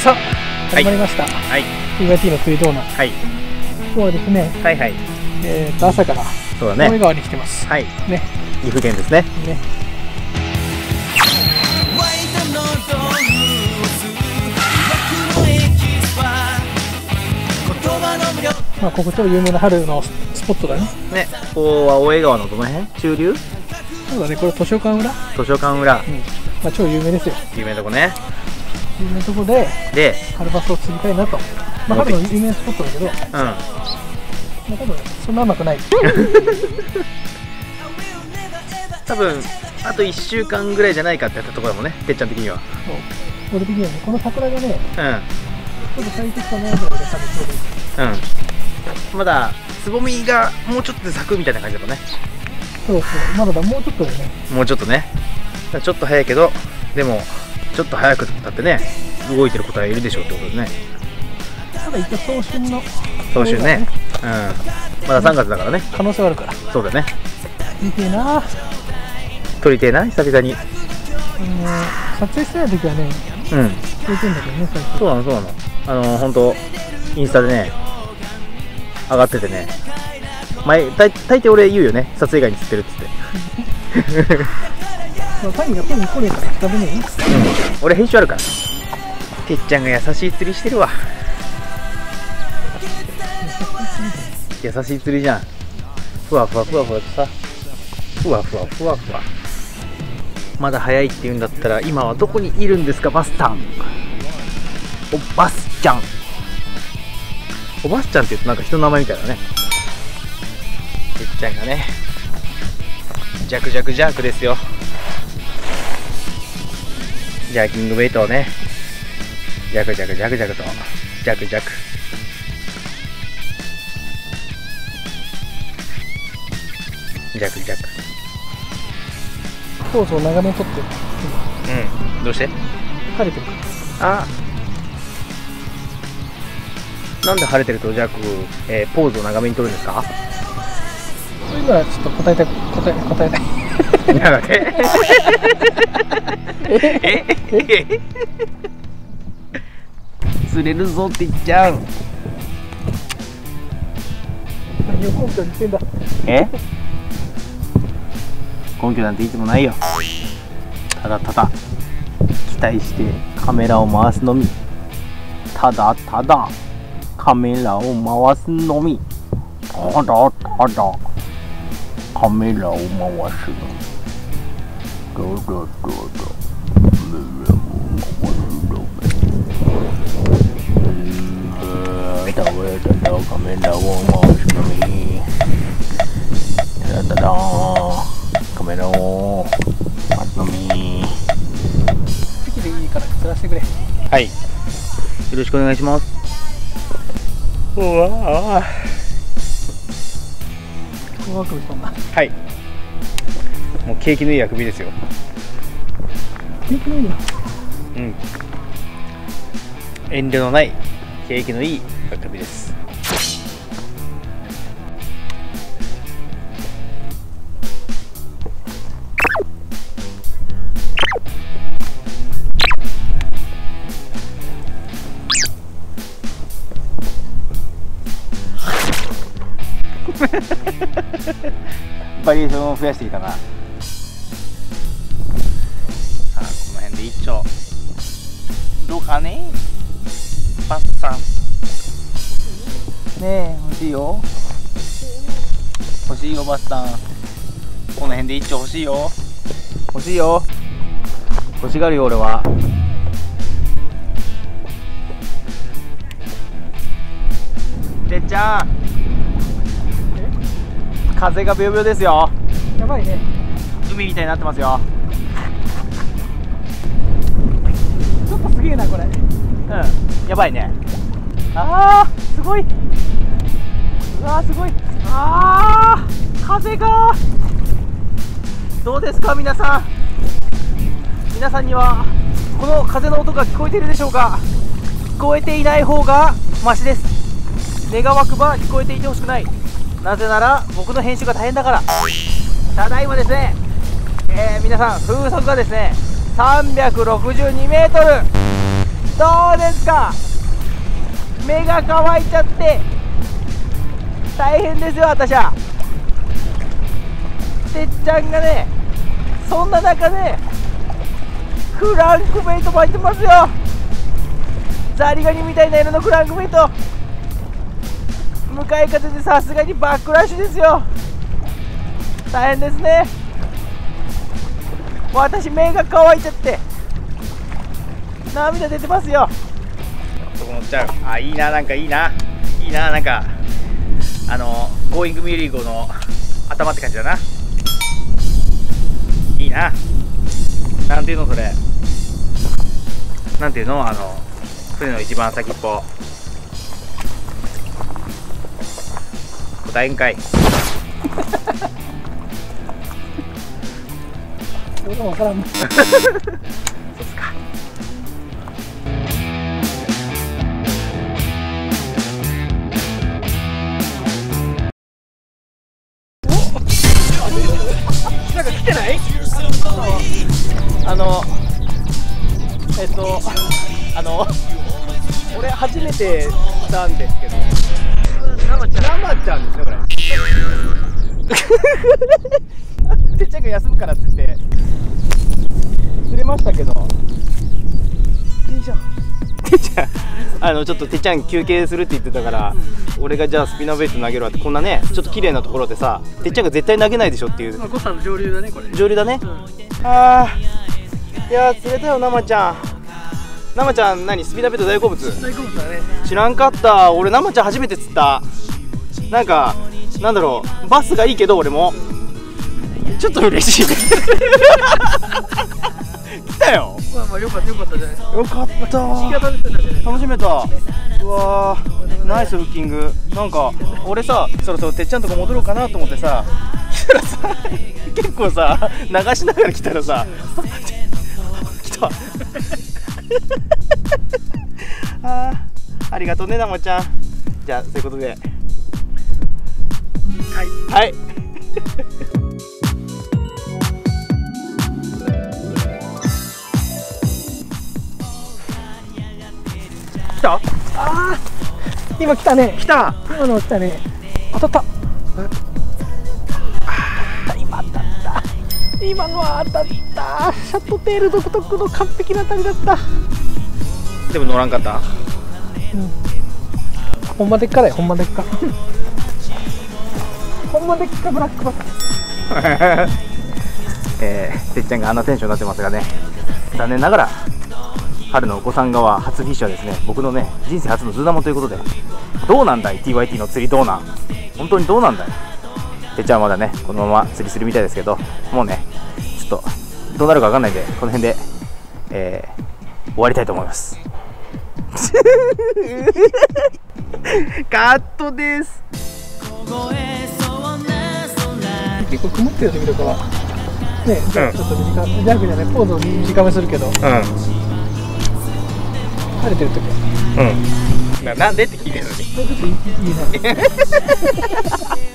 さあ始まりました、はい、TYT のツイドーナー、はい、今日はですね、はいはい、朝から大井川に来てます。はいね、岐阜県ですね。まあここ超有名な春のスポットだね。ね、ここは大江川のどの辺？中流？そうだね、これ図書館裏？図書館裏。うん。まあ超有名ですよ。有名なとこね。有名なとこで春バスを釣りたいなと。まあ春の有名スポットだけど。うん。まあ多分そんな甘くない。多分あと1週間ぐらいじゃないかってやったところもね、てっちゃん的には。そう。俺的にはね、この桜がね。うん。ちょっと咲いてきたねぐらいで多分ちょうどいい。うん、まだつぼみがもうちょっとで咲くみたいな感じだもんね。そうそう、まだもうちょっとだね。もうちょっとね。ちょっと早いけど、でもちょっと早くたってね、動いてることはいるでしょうってことですね。ただ一応早春の早春ね。うん。まだ3月だからね。可能性はあるから。そうだね。見てえな。撮りてえな、久々に。撮影してない時はね。うん。撮れてんだけどね、最近。そうなの、そうなの。本当インスタでね。上がっててね、前大抵俺言うよね、撮影外に釣ってるっつって。俺編集あるから。てっちゃんが優しい釣りしてるわ。優しい釣りじゃん。ふわふわふわふわとさ、ふわふわふわふわ。まだ早いって言うんだったら、今はどこにいるんですか、バスタン。おバスちゃん。おばあちゃんって言うとなんか人の名前みたいだね。てっちゃんがね、ジャクジャクジャークですよ。ジャーキングベイトをね、ジャクジャクジャクジャクとジャクジャク。ジャクジャク。コースを長年取ってる。うん。どうして？疲れてるから。ああ。なんで晴れてるとジャック、ポーズを長めに撮るんですか？そういうのはちょっと答えたい。なんで？釣れるぞって言っちゃう。何を根拠にしてんだ。根拠なんていつもないよ。ただただ期待してカメラを回すのみ。ただただ。カメラを回すのみ。ただただカメラを回すのみ。ただただカメラを回すのみ。ただただカメラを回すのみ。次でいいから釣らせてくれ。はい、よろしくお願いします。うわー、怖くそんな。はい、もう景気のいいあくびですよ。景気のいいな。うん、遠慮のない景気のいいあくびです。バリエーションを増やしていたな。さあ、この辺で一丁どうかね、バッサンねえ、欲しいよ、欲しいよ、バッサン。この辺で一丁欲しいよ、欲しいよ、欲しがるよ俺は。てっちゃん、風がビュービューですよ。やばいね。海みたいになってますよ。ちょっとすげえなこれ。うん。やばいね。ああ、すごい。うわー、すごい。ああ、風が。どうですか皆さん。皆さんにはこの風の音が聞こえているでしょうか。聞こえていない方がマシです。願わくば聞こえていてほしくない。なぜなら僕の編集が大変だから。ただいまですね、皆さん風速がですね 362m どうですか、目が乾いちゃって大変ですよ私は。てっちゃんがね、そんな中ねクランクベイト巻いてますよ。ザリガニみたいな色のクランクベイト、向かい風でさすがにバックラッシュですよ。大変ですね、私目が乾いちゃって涙出てますよ。そこ乗っちゃう、あ、いいな、なんかいいな、いいな、なんかゴーイングミューリーゴの頭って感じだな、いいな。なんていうのそれ、なんていうの、船の一番先っぽ、答えんかい。どうかわからん。そうっすか。なんか来てない？俺初めてなんですけど。生ちゃんですねこれ。てっちゃんが休むからって言って釣れましたけど、いいじゃんてっちゃん、ちょっとてっちゃん休憩するって言ってたから、俺がじゃあスピナーベイト投げるわって、こんなねちょっと綺麗なところでさ、てっちゃんが絶対投げないでしょっていう、まあ、誤差の上流だねこれ、上流だね、うん、あー、いやー釣れたよ生ちゃん。生ちゃん何、スピナーベイト大好物、大好物だね。知らんかった、俺生ちゃん初めて釣った。なんかなんだろう、バスがいいけど俺もちょっと嬉しい。来たよ。まあまあよかった、よかったじゃないですか。よかった。楽しめた。うわー、ナイスフッキング。なんか俺さ、そろそろてっちゃんとこ戻ろうかなと思ってさ、来たらさ、結構さ流しながら来たらさ、来た。あー、ありがとうねなまちゃん。じゃあそういうことで。はい。はい。来た？あー、今来たね。来た。今の来たね。当たった。あ、今当たった。今のは当たった。シャットテール独特の完璧な当たりだった。でも乗らんかった。うん。ほんまでっかだよ。ほんまでっか。ほんまでっかブラックバック。てっちゃんがあんなテンションになってますがね。残念ながら。春のお子さん側初フィッシュはですね、僕のね人生初のズーナモということで、どうなんだい TYT の釣り、どうなん、本当にどうなんだい。てっちゃんはまだねこのまま釣りするみたいですけど、もうねちょっとどうなるか分かんないんで、この辺で、終わりたいと思います。カットです。結構曇ってる時とかはね、ちょっと短め、ジャンプじゃないポーズを短めするけど、うん、晴れてる時は、うん、なんでって聞いてるのに。